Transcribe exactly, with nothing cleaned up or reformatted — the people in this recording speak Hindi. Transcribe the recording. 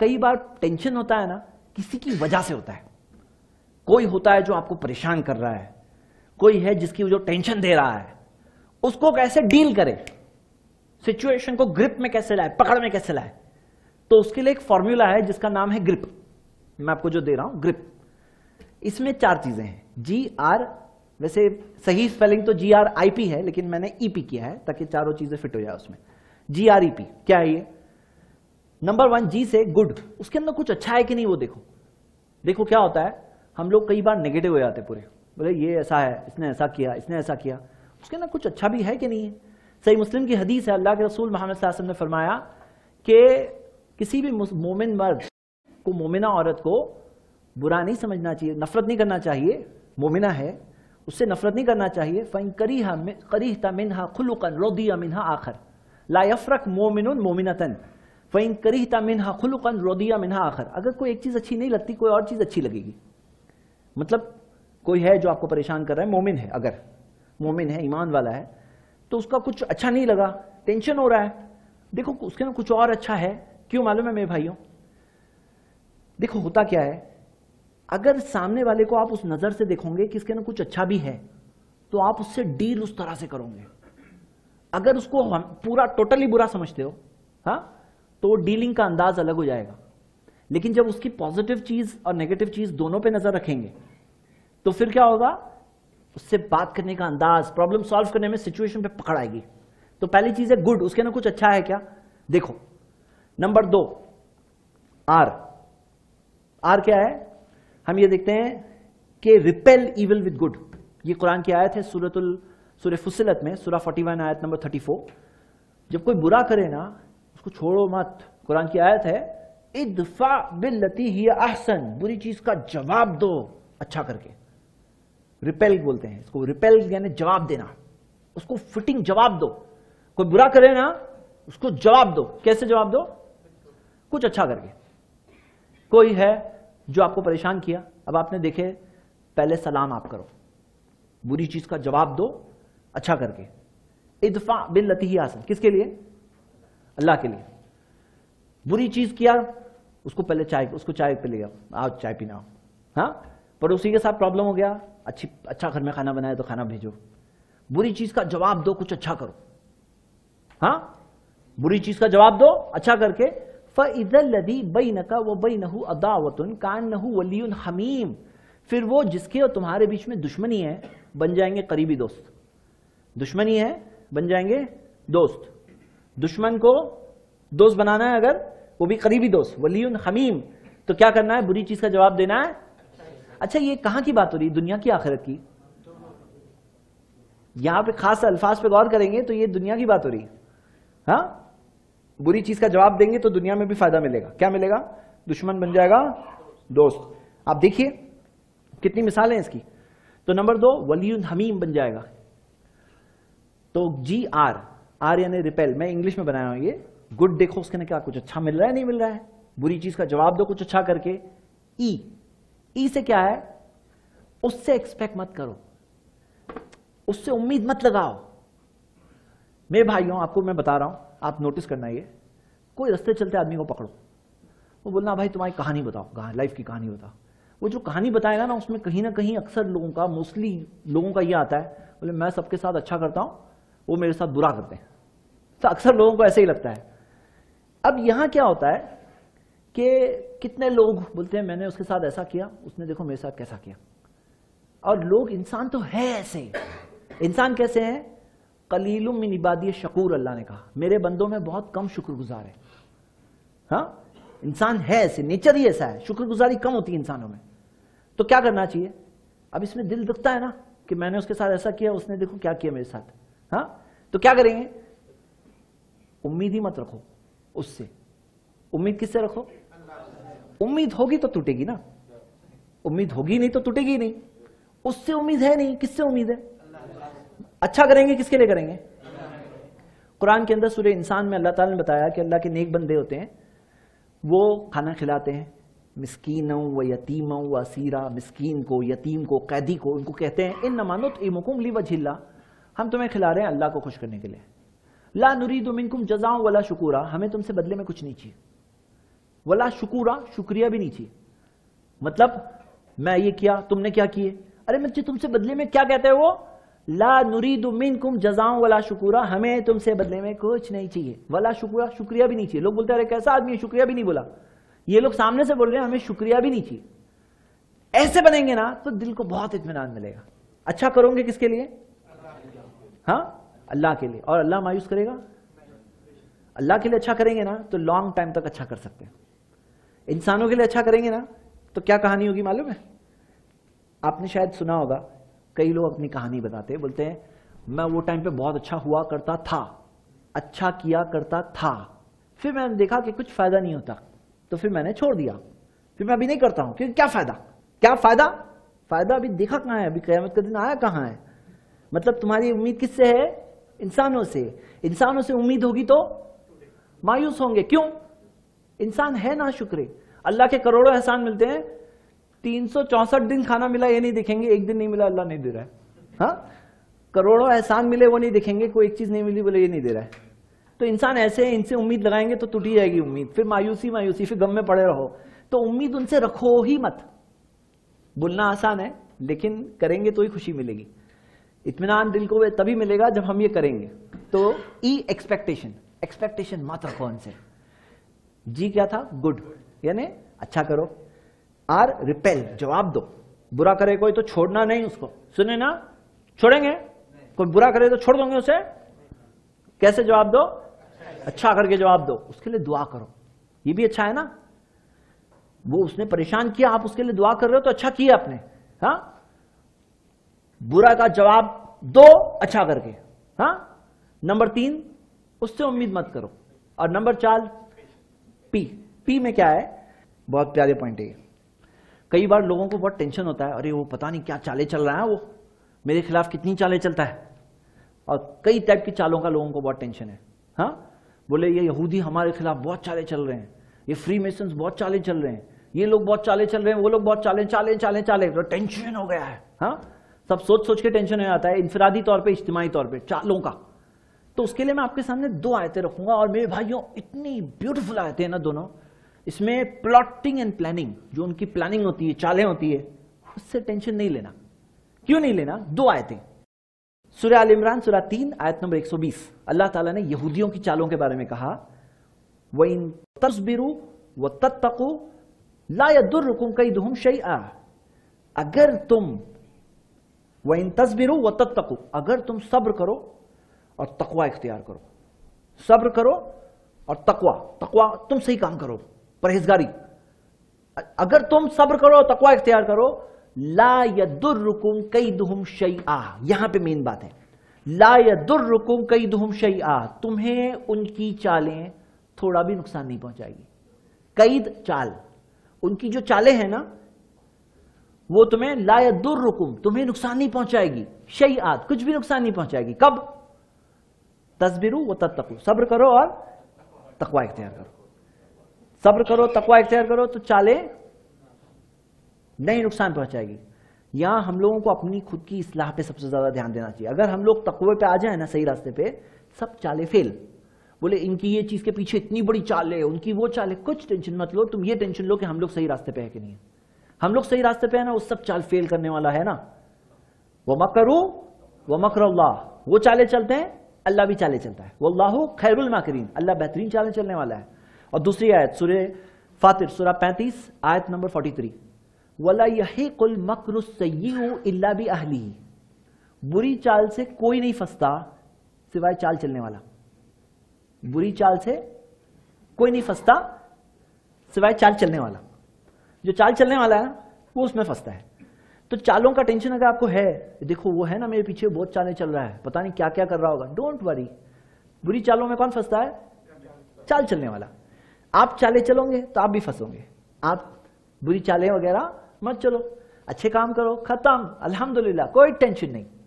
कई बार टेंशन होता है ना, किसी की वजह से होता है। कोई होता है जो आपको परेशान कर रहा है, कोई है जिसकी जो टेंशन दे रहा है, उसको कैसे डील करे, सिचुएशन को ग्रिप में कैसे लाए, पकड़ में कैसे लाए। तो उसके लिए एक फॉर्मूला है जिसका नाम है ग्रिप। मैं आपको जो दे रहा हूं ग्रिप, इसमें चार चीजें हैं। जी आर, वैसे सही स्पेलिंग तो जी आर आई पी है, लेकिन मैंने ई पी किया है ताकि चारों चीजें फिट हो जाए। उसमें जी आर ई पी क्या है ये? नंबर वन, जी से गुड, उसके अंदर कुछ अच्छा है कि नहीं वो देखो। देखो क्या होता है, हम लोग कई बार नेगेटिव हो जाते पूरे, बोले ये ऐसा है, इसने ऐसा किया, इसने ऐसा किया। उसके अंदर कुछ अच्छा भी है कि नहीं है। सही मुस्लिम की हदीस है, अल्लाह के रसूल मोहम्मद सल्लल्लाहु अलैहि वसल्लम ने फरमाया कि किसी भी मोमिन मर्द को, मोमिना औरत को बुरा नहीं समझना चाहिए, नफरत नहीं करना चाहिए, मोमिना है उससे नफरत नहीं करना चाहिए। फ़इन करीहा करीहता मिन्हा खुलुकन रदिया मिन्हा आखर ला यफरक मोमिनुन मोमिनतन फ़इन करीहता मिन्हा खुलुकन रदिया मिन्हा आखर। अगर कोई एक चीज़ अच्छी नहीं लगती, कोई और चीज़ अच्छी लगेगी। मतलब कोई है जो आपको परेशान कर रहा है, मोमिन है, अगर मोमिन है, ईमान वाला है, तो उसका कुछ अच्छा नहीं लगा, टेंशन हो रहा है, देखो उसके अंदर कुछ और अच्छा है। क्यों मालूम है मेरे भाइयों? देखो होता क्या है, अगर सामने वाले को आप उस नजर से देखोगे कि इसके अंदर कुछ अच्छा भी है, तो आप उससे डील उस तरह से करोगे। अगर उसको हम पूरा टोटली बुरा समझते हो, हाँ, तो डीलिंग का अंदाज अलग हो जाएगा। लेकिन जब उसकी पॉजिटिव चीज और नेगेटिव चीज दोनों पे नजर रखेंगे, तो फिर क्या होगा, उससे बात करने का अंदाज, प्रॉब्लम सॉल्व करने में, सिचुएशन पे पकड़ आएगी। तो पहली चीज है गुड, उसके अंदर कुछ अच्छा है क्या देखो। नंबर दो, आर। आर क्या है? हम ये देखते हैं कि रिपेल इविल विद गुड। ये कुरान की आयत है सूरतुल सूरह फुसिलत में, सूरह इकतालीस आयत नंबर थर्टी फोर। जब कोई बुरा करे ना, उसको छोड़ो मत। कुरान की आयत है, इदफा बिल्लती हिया अहसन, बुरी चीज का जवाब दो अच्छा करके। रिपेल बोलते हैं इसको, रिपेल यानी जवाब देना, उसको फिटिंग जवाब दो। कोई बुरा करे ना, उसको जवाब दो। कैसे जवाब दो? कुछ अच्छा करके। कोई है जो आपको परेशान किया, अब आपने देखे, पहले सलाम आप करो, बुरी चीज का जवाब दो अच्छा करके। इदफा बिल्लती ही आसन, किसके लिए? अल्लाह के लिए। बुरी चीज किया उसको, पहले चाय, उसको चाय पे ले आओ, आओ चाय पीना। हाँ, पड़ोसी के साथ प्रॉब्लम हो गया, अच्छी अच्छा घर में खाना बनाया तो खाना भेजो। बुरी चीज का जवाब दो, कुछ अच्छा करो। हाँ, बुरी चीज का जवाब दो अच्छा करके। फ़इज़ल्लज़ी बैनका व बैनहु अदावतुन कान्नहु वलियुन हमीम, फिर वो जिसके और तुम्हारे बीच में दुश्मनी है, बन जाएंगे करीबी दोस्त। दुश्मनी है, बन जाएंगे दोस्त। दुश्मन को दोस्त बनाना है अगर, वो भी करीबी दोस्त, वलियुन हमीम। तो क्या करना है? बुरी चीज का जवाब देना है। अच्छा, ये कहां की बात हो रही है? दुनिया की आखिरत की? यहां पे खास अल्फाज पे गौर करेंगे तो ये दुनिया की बात हो रही है। हाँ, बुरी चीज का जवाब देंगे तो दुनिया में भी फायदा मिलेगा। क्या मिलेगा? दुश्मन बन जाएगा दोस्त। आप देखिए कितनी मिसालें हैं इसकी। तो नंबर दो, वलियुन हमीम बन जाएगा। तो जी आर, आर यानी रिपेल, मैं इंग्लिश में बनाया हूं ये। गुड देखो उसके ना क्या कुछ अच्छा मिल रहा है, नहीं मिल रहा है। बुरी चीज का जवाब दो कुछ अच्छा करके। ई, ई से क्या है? उससे एक्सपेक्ट मत करो, उससे उम्मीद मत लगाओ। मेरे भाइयों, आपको मैं बता रहा हूं, आप नोटिस करना, ये कोई रास्ते चलते आदमी को पकड़ो, वो बोलना भाई तुम्हारी कहानी बताओ, लाइफ की कहानी बताओ। वो जो कहानी बताएगा ना, उसमें कहीं ना कहीं अक्सर लोगों का, मोस्टली लोगों का ये आता है, बोले मैं सबके साथ अच्छा करता हूँ, वो मेरे साथ बुरा करते हैं। तो अक्सर लोगों को ऐसे ही लगता है। अब यहाँ क्या होता है कि कितने लोग बोलते हैं मैंने उसके साथ ऐसा किया, उसने देखो मेरे साथ कैसा किया। और लोग, इंसान तो है ऐसे। इंसान कैसे हैं? कलीलुम मिन इबादी शकुर, अल्लाह ने कहा मेरे बंदों में बहुत कम शुक्रगुजार है। हाँ, इंसान है ऐसे, नेचर ही ऐसा है, शुक्रगुजारी कम होती है इंसानों में। तो क्या करना चाहिए? अब इसमें दिल दुखता है ना कि मैंने उसके साथ ऐसा किया, उसने देखो क्या किया मेरे साथ। हाँ, तो क्या करेंगे? उम्मीद ही मत रखो उससे। उम्मीद किससे रखो? उम्मीद होगी तो टूटेगी ना, उम्मीद होगी नहीं तो टूटेगी नहीं। उससे उम्मीद है नहीं, किससे उम्मीद है? अच्छा करेंगे, किसके लिए करेंगे? कुरान के अंदर सूरह इंसान में अल्लाह ताला ने बताया कि अल्लाह के नेक बंदे होते हैं, वो खाना खिलाते हैं मिस्कीनों व यतीमों व असीरा, मिस्कीन को, यतीम को, कैदी को, उनको कहते हैं इन नमानुत इमुकुम लिवजिल्ला, हम तुम्हें खिला रहे हैं अल्लाह को खुश करने के लिए। ला नुरीदु मिनकुम जज़ाओ वला शुकूरा, हमें तुमसे बदले में कुछ नहीं चाहिए। वला शुकूरा, शुक्रिया भी नहीं चाहिए। मतलब मैं ये किया, तुमने क्या किए, अरे मुझे तुमसे बदले में क्या कहते हैं वो, ला नुरीदु मिनकुम जज़ाओं वला शुकूरा, हमें तुमसे बदले में कुछ नहीं चाहिए। वला शुकूरा, शुक्रिया भी नहीं चाहिए। लोग बोलते हैं अरे कैसा आदमी है, शुक्रिया भी नहीं बोला। ये लोग सामने से बोल रहे हैं हमें शुक्रिया भी नहीं चाहिए। ऐसे बनेंगे ना तो दिल को बहुत इत्मीनान मिलेगा। अच्छा करोगे किसके लिए? हाँ, अल्लाह के लिए। और अल्लाह मायूस करेगा? अल्लाह के लिए अच्छा करेंगे ना तो लॉन्ग टाइम तक अच्छा कर सकते हैं। इंसानों के लिए अच्छा करेंगे ना तो क्या कहानी होगी मालूम है? आपने शायद सुना होगा, कई लोग अपनी कहानी बताते हैं, बोलते हैं मैं वो टाइम पे बहुत अच्छा हुआ करता था, अच्छा किया करता था, फिर मैंने देखा कि कुछ फायदा नहीं होता तो फिर मैंने छोड़ दिया, फिर मैं अभी नहीं करता हूं क्योंकि क्या फायदा, क्या फायदा, फायदा अभी देखा कहाँ है, अभी क़यामत का दिन आया कहाँ है। मतलब तुम्हारी उम्मीद किससे है? इंसानों से। इंसानों से उम्मीद होगी तो मायूस होंगे। क्यों? इंसान है ना शुक्रे। अल्लाह के करोड़ों एहसान मिलते हैं, तीन सौ चौसठ दिन खाना मिला ये नहीं देखेंगे, एक दिन नहीं मिला अल्लाह नहीं दे रहा है। हाँ, करोड़ों एहसान मिले वो नहीं देखेंगे, कोई एक चीज़ नहीं मिली बोले ये नहीं दे रहा है। तो इंसान ऐसे है, इनसे उम्मीद लगाएंगे तो टूटी जाएगी उम्मीद, फिर मायूसी मायूसी, फिर गम में पड़े रहो। तो उम्मीद उनसे रखो ही मत। बोलना आसान है लेकिन करेंगे तो ही खुशी मिलेगी, इत्मीनान दिल को तभी मिलेगा जब हम ये करेंगे। तो ई एक्सपेक्टेशन, एक्सपेक्टेशन मत रखो उनसे। जी क्या था? गुड, यानी अच्छा करो। आर रिपेल, जवाब दो, बुरा करे कोई तो छोड़ना नहीं उसको, सुने ना, छोड़ेंगे कोई बुरा करे तो छोड़ दोगे उसे? कैसे जवाब दो? अच्छा करके जवाब दो, उसके लिए दुआ करो, ये भी अच्छा है ना। वो उसने परेशान किया, आप उसके लिए दुआ कर रहे हो तो अच्छा किया आपने। हाँ, बुरा का जवाब दो अच्छा करके। हाँ, नंबर तीन, उससे उम्मीद मत करो। और नंबर चार पी, पी में क्या है? बहुत प्यारे पॉइंट है ये। कई बार लोगों को बहुत टेंशन होता है, अरे वो पता नहीं क्या चालें चल रहा है, वो मेरे खिलाफ कितनी चालें चलता है। और कई टाइप की चालों का लोगों को बहुत टेंशन है। हाँ, बोले ये यहूदी हमारे खिलाफ बहुत चालें चल रहे हैं, ये फ्री मेसन्स बहुत चालें चल रहे हैं, ये लोग बहुत चालें चल रहे हैं, वो लोग बहुत चालें चालें चालें चालें, तो टेंशन हो गया है। हाँ, सब सोच सोच के टेंशन हो जाता है, इंफरादी तौर पर, इज्तिमाही तौर पर, चालों का। तो उसके लिए मैं आपके सामने दो आयतें रखूंगा, और मेरे भाइयों इतनी ब्यूटीफुल आयतें हैं ना दोनों। इसमें प्लॉटिंग एंड प्लानिंग, जो उनकी प्लानिंग होती है, चालें होती है, उससे टेंशन नहीं लेना। क्यों नहीं लेना? दो आयतें, सूरह आल इमरान सूरह तीन आयत नंबर एक सौ बीस। अल्लाह ताला ने यहूदियों की चालों के बारे में कहा, व इन तस्बिरू व तत्तकू ला यदुर्रुकुम कैदुहुम शैआ, अगर तुम व इन तस्बिरू व तत्तकू, अगर तुम सब्र करो और तकवा इख्तियार करो, सब्र करो और तकवा, तकवा तुम सही काम करो, परहेजगारी, अगर तुम सब्र करो और तकवा इख्तियार करो, ला यदुर्रुकुम कैदुहुम शैआ। यहां पे मेन बात है, ला यदुर्रुकुम कैदुहुम शैआ, तुम्हें उनकी चालें थोड़ा भी नुकसान नहीं पहुंचाएगी। कैद चाल, उनकी जो चालें हैं ना वो तुम्हें, ला यदुर्रुकुम, तुम्हें नुकसान नहीं पहुंचाएगी, शैआ, कुछ भी नुकसान नहीं पहुंचाएगी। कब? तस्बिरू व तत्तकू, सब्र करो और तकवा इख्तियार करो। सब्र करो, तकवा इख्तियार करो तो चाले नहीं नुकसान पहुंचाएगी। यहां हम लोगों को अपनी खुद की इस्लाह पे सबसे ज्यादा ध्यान देना चाहिए। अगर हम लोग तकवे पे आ जाए ना, सही रास्ते पे, सब चाले फेल। बोले इनकी ये चीज के पीछे इतनी बड़ी चाल है, उनकी वो चाल है, कुछ टेंशन मत लो तुम, ये टेंशन लो कि हम लोग सही रास्ते पे है कि नहीं। हम लोग सही रास्ते पे है ना, उस सब चाल फेल करने वाला है ना। व मकरू व मकर अल्लाह, वो चाले चलते हैं, अल्लाह भी चाले चलता है। वल्लाहु खैरुल माकिरीन, अल्लाह बेहतरीन चाले चलने वाला है। और दूसरी आयत सूरह फातिर सूरह पैंतीस आयत नंबर तैंतालीस, वला यहीकुल मकरु सय्यु इल्ला बि अहलिही, बुरी चाल से कोई नहीं फंसता सिवाय चाल चलने वाला। बुरी चाल से कोई नहीं फंसता सिवाय चाल चलने वाला। जो चाल चलने वाला है वो उसमें फंसता है। तो चालों का टेंशन अगर आपको है, देखो वो है ना मेरे पीछे बहुत चालें चल रहा है, पता नहीं क्या क्या कर रहा होगा, डोंट वरी। बुरी चालों में कौन फंसता है? चाल चलने वाला। आप चालें चलोगे तो आप भी फंसोगे, आप बुरी चालें वगैरह मत चलो, अच्छे काम करो, खत्म, अल्हम्दुलिल्लाह, कोई टेंशन नहीं।